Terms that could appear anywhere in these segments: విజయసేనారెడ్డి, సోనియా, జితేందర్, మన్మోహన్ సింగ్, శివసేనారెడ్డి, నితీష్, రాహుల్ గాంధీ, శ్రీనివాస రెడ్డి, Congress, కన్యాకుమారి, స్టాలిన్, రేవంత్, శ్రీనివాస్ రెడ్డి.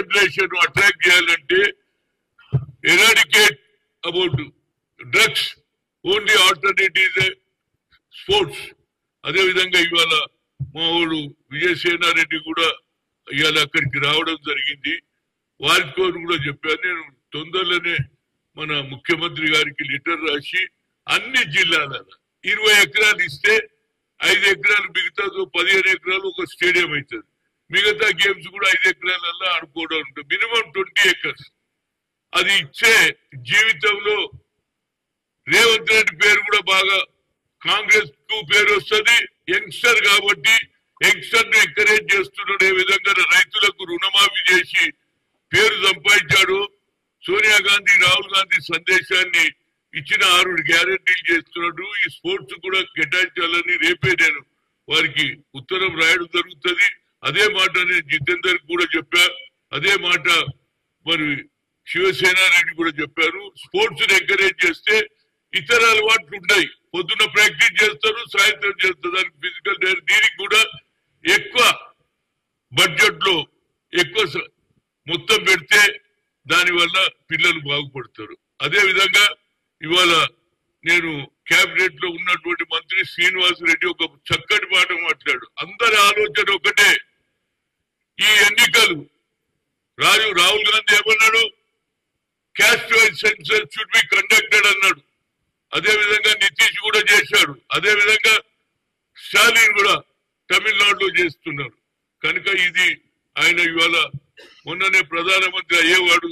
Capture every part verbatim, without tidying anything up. Generation attract చేయాలంటే eradicate about drugs, only alternative is sports. అదేవిధంగా ఇవాళ మా వాడు విజయసేనారెడ్డి కూడా ఇవాళ అక్కడికి రావడం జరిగింది. వారితో కూడా చెప్పాను నేను, తొందరలోనే మన ముఖ్యమంత్రి గారికి లెటర్ రాసి అన్ని జిల్లాల ఇరవై ఎకరాలు ఇస్తే ఐదు ఎకరాలు మిగతా పదిహేను ఎకరాలు ఒక స్టేడియం అవుతుంది, మిగతా గేమ్స్ కూడా ఐదు ఎకరాలల్లా ఆడుకోవడం ఉంటుంది. మినిమం ట్వంటీ ఎకర్స్ అది ఇచ్చే జీవితంలో రేవంత్ రెడ్డి పేరు కూడా బాగా కాంగ్రెస్ కు పేరు వస్తుంది. యంగ్స్టర్ కాబట్టి యంగ్స్టర్ ను ఎంకరేజ్ చేస్తున్నాడు. ఏ విధంగా రైతులకు రుణమాఫీ చేసి పేరు సంపాదించాడు. సోనియా గాంధీ రాహుల్ గాంధీ సందేశాన్ని ఇచ్చిన ఆరు గ్యారెంటీలు చేస్తున్నాడు. ఈ స్పోర్ట్స్ కూడా కేటాయించాలని రేపే నేను వారికి ఉత్తరం రాయడం జరుగుతుంది. అదే మాట నేను జితేందర్ కూడా చెప్పా, అదే మాట మరి శివసేనారెడ్డి కూడా చెప్పారు. స్పోర్ట్స్ ను ఎంకరేజ్ చేస్తే ఇతర అలవాట్లు ఉన్నాయి, పొద్దున్న ప్రాక్టీస్ చేస్తారు, సాయంత్రం చేస్తారు, దానికి ఫిజికల్ డైరెక్ట్. దీనికి కూడా ఎక్కువ బడ్జెట్ లో ఎక్కువ మొత్తం పెడితే దానివల్ల పిల్లలు బాగుపడతారు. అదే విధంగా ఇవాళ నేను కేబినెట్ లో ఉన్నటువంటి మంత్రి శ్రీనివాస రెడ్డి ఒక చక్కటి మాట మాట్లాడు. అందరి ఆలోచన ఒకటే, ఈ ఎన్నికలు రాజు రాహుల్ గాంధీ ఏమన్నాడు, caste wise census should be conducted అన్నాడు. అదే విధంగా నితీష్ కూడా చేశాడు, అదే విధంగా స్టాలిన్ కూడా తమిళనాడులో చేస్తున్నారు. కనుక ఇది ఆయన ఇవాళ మొన్ననే ప్రధానమంత్రి అయ్యేవాడు,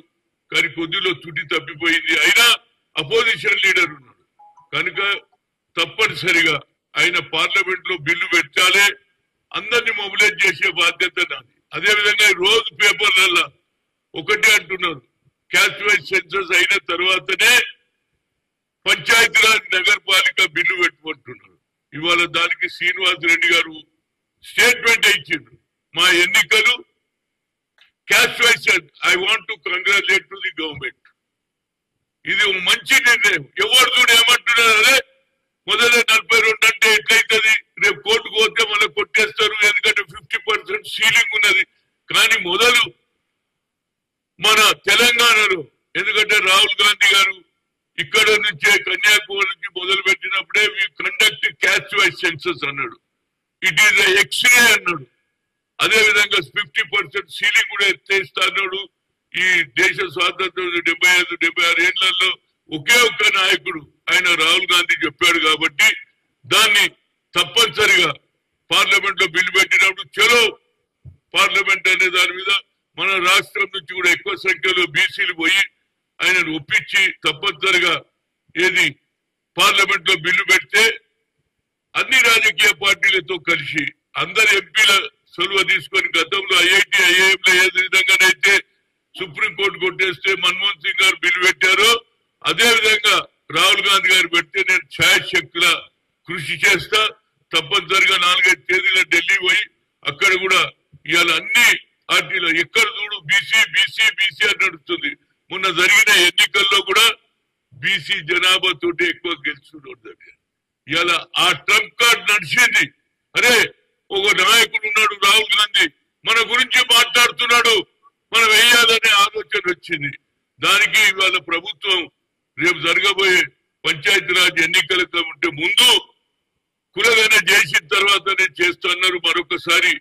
కానీ కొద్దిలో తుటి తప్పిపోయింది. అయినా అపోజిషన్ లీడర్ ఉన్నాడు కనుక తప్పనిసరిగా ఆయన పార్లమెంట్ లో బిల్లు పెట్టాలి. అందరినీ మొబిలైజ్ చేసే బాధ్యత నాది. అదేవిధంగా రోజు పేపర్లలో ఒకటే అంటున్నారు, క్యాస్ట్ వైజ్ సెన్సస్ అయిన తర్వాతనే పంచాయతీరాజ్ నగరపాలిక బిల్లు పెట్టుకుంటున్నారు. ఇవాళ దానికి శ్రీనివాస్ రెడ్డి గారు స్టేట్మెంట్ ఇచ్చిండ్రు, మా ఎన్నికలు caste wise. I want to congratulate to the government, ఇది మంచి నిర్ణయం. ఎవరు చూడ ఏమంటున్నారు, అదే మొదట నలభై రెండు అంటే ఎట్లయితుంది, రేపు కోర్టుకు పోతే మళ్ళీ కొట్టేస్తారు, ఎందుకంటే ఫిఫ్టీ పర్సెంట్ సీలింగ్ ఉన్నది. కానీ మొదలు మన తెలంగాణలో, ఎందుకంటే రాహుల్ గాంధీ గారు ఇక్కడ నుంచే కన్యాకుమారి నుంచి మొదలు పెట్టినప్పుడే we conduct caste wise census అన్నాడు, ఇట్ ఈజ్ ఎక్స్రే అన్నాడు. అదేవిధంగా ఫిఫ్టీ పర్సెంట్ సీలింగ్ కూడా ఎత్తేస్తా అన్నాడు. ఈ దేశ స్వాతంత్రం డెబ్బై ఐదు డెబ్బై ఆరు ఏళ్లలో ఒకే ఒక్క నాయకుడు ఆయన రాహుల్ గాంధీ చెప్పాడు కాబట్టి దాన్ని తప్పనిసరిగా పార్లమెంట్ లో బిల్లు పెట్టినప్పుడు చలో పార్లమెంట్ అనే దాని మీద మన రాష్ట్రం నుంచి కూడా ఎక్కువ సంఖ్యలో బీసీలు పోయి ఆయనను ఒప్పించి తప్పనిసరిగా ఏది పార్లమెంట్ లో బిల్లు పెడితే అన్ని రాజకీయ పార్టీలతో కలిసి అందరు ఎంపీల సొలువ తీసుకొని గతంలో ఐఐటి ఐఏఎంలో ఏ విధంగానైతే సుప్రీంకోర్టు కొట్టేస్తే మన్మోహన్ సింగ్ గారు బిల్లు పెట్టారు, అదే విధంగా రాహుల్ గాంధీ గారు పెడితే నేను ఛాయశక్తిలా కృషి చేస్తా. తప్పనిసరిగా నాలుగైదు తేదీల ఢిల్లీ పోయి అక్కడ కూడా ఇవాళ అన్ని పార్టీలు ఎక్కడ చూడు బీసీ బీసీ బీసీ అని నడుస్తుంది. మొన్న జరిగిన ఎన్నికల్లో కూడా బీసీ జనాభా తోటి ఎక్కువ గెలుచుకుంటుంది. ఇవాళ ఆ ట్రంప్ కార్డు నడిచింది. అరే ఒక నాయకుడు ఉన్నాడు రాహుల్ గాంధీ, మన గురించి మాట్లాడుతున్నాడు, మనం వేయాలనే ఆలోచన వచ్చింది. దానికి ఇవాళ ప్రభుత్వం రేపు జరగబోయే పంచాయతీరాజ్ ఎన్నికలకు ఉంటే ముందు కులగన చేసిన తర్వాతనే చేస్తున్నారు. మరొకసారి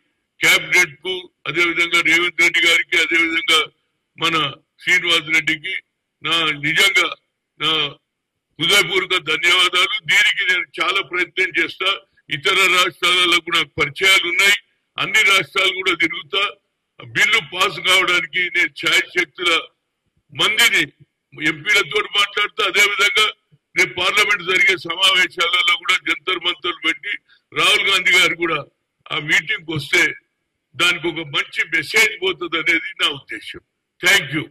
కేబినెట్ కు, అదేవిధంగా రేవంత్ రెడ్డి గారికి, అదేవిధంగా మన శ్రీనివాస్ రెడ్డికి నా నిజంగా నా హృదయపూర్వక ధన్యవాదాలు. దీనికి నేను చాలా ప్రయత్నం చేస్తా. ఇతర రాష్ట్రాలలో కూడా పరిచయాలు ఉన్నాయి, అన్ని రాష్ట్రాలు కూడా తిరుగుతా. బిల్లు పాస్ కావడానికి నేను ఛాయశక్తుల మందిని ఎంపీలతో మాట్లాడుతూ, అదేవిధంగా రేపు పార్లమెంట్ జరిగే సమావేశాలలో కూడా జంతర్ మంతర్ పెట్టి రాహుల్ గాంధీ గారు కూడా ఆ మీటింగ్ వస్తే దానికి ఒక మంచి మెసేజ్ పోతుంది అనేది నా ఉద్దేశం. Thank you.